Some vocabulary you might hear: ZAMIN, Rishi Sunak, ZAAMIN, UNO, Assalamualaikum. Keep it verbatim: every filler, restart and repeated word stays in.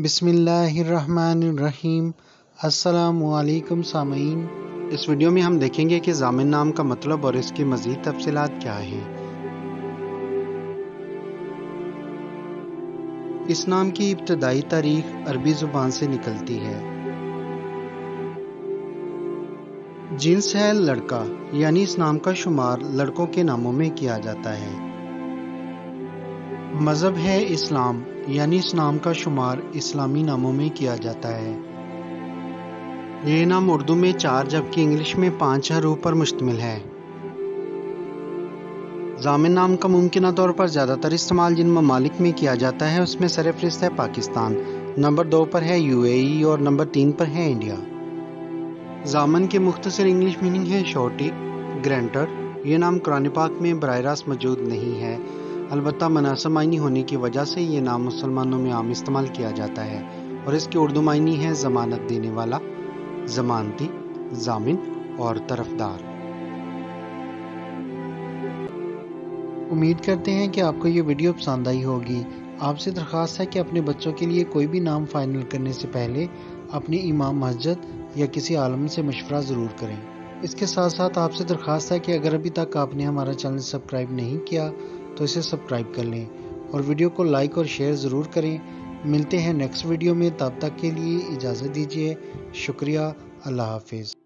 बिस्मिल्लाहिर्रहमानिर्रहीम। अस्सलामुअलैकुम सामीन। इस वीडियो में हम देखेंगे कि ज़ामिन नाम का मतलब और इसकी मज़ीद तफसीलात क्या है। इस नाम की इब्तदाई तारीख अरबी ज़ुबान से निकलती है। जिन्स है लड़का, यानी इस नाम का शुमार लड़कों के नामों में किया जाता है। मज़हब है इस्लाम, यानी इस नाम का शुमार इस्लामी नामों में किया जाता है। ये नाम उर्दू में चार जबकि इंग्लिश में पाँच हरूफ पर मुश्तमिल है। ज़ामिन नाम का मुमकिना तौर पर ज़्यादातर इस्तेमाल जिन ममालिक में किया जाता है उसमें सरफहरिस्त है पाकिस्तान, नंबर दो पर है यूएई और नंबर तीन पर है इंडिया। ज़ामिन के मुख्तसर इंग्लिश मीनिंग है शॉर्टी ग्रांटर। ये नाम कुरान पाक में बराह रास्त मौजूद नहीं है, अलबत्ता मुनासिब मायनी होने की वजह से ये नाम मुसलमानों में आम इस्तेमाल किया जाता है और इसकी उर्दू मायनी है ज़मानत देने वाला, ज़मानती, ज़ामिन और तरफदार। उम्मीद करते हैं कि आपको ये वीडियो पसंद आई होगी। आपसे दरख्वास्त है कि अपने बच्चों के लिए कोई भी नाम फाइनल करने से पहले अपने इमाम मस्जिद या किसी आलिम से मशवरा ज़रूर करें। इसके साथ साथ आपसे दरख्वास्त है कि अगर अभी तक आपने हमारा चैनल सब्सक्राइब नहीं किया तो इसे सब्सक्राइब कर लें और वीडियो को लाइक और शेयर ज़रूर करें। मिलते हैं नेक्स्ट वीडियो में, तब तक के लिए इजाज़त दीजिए। शुक्रिया, अल्लाह हाफिज़।